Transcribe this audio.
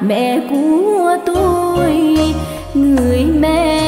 Mẹ của tôi, người mẹ